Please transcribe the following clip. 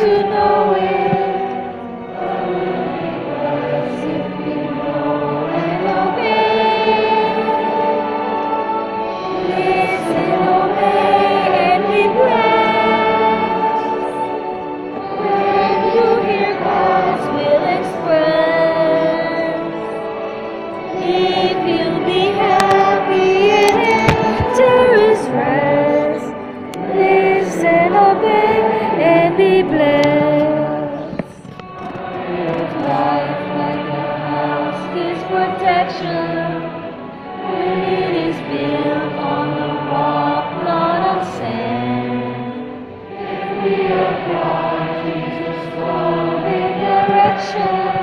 to know it. Be blessed. Build life like a house gives protection. When it is built on the rock, not on sand. If we apply Jesus' love in direction.